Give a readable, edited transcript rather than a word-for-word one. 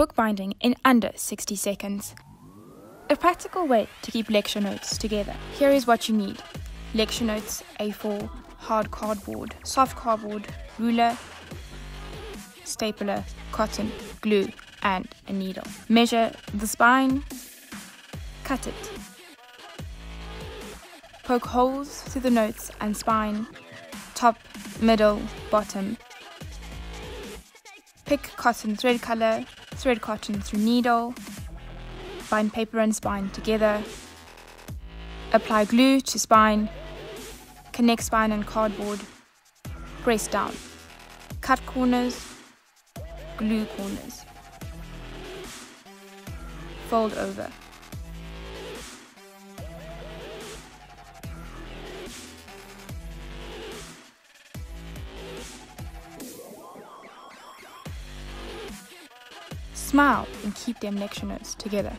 bookbinding in under 60 seconds. A practical way to keep lecture notes together. Here is what you need. Lecture notes, A4, hard cardboard, soft cardboard, ruler, stapler, cotton, glue, and a needle. Measure the spine, cut it. Poke holes through the notes and spine, top, middle, bottom. Pick cotton thread color, thread cotton through needle, bind paper and spine together, apply glue to spine, connect spine and cardboard, press down, cut corners, glue corners, fold over. Smile and keep them lecture notes together.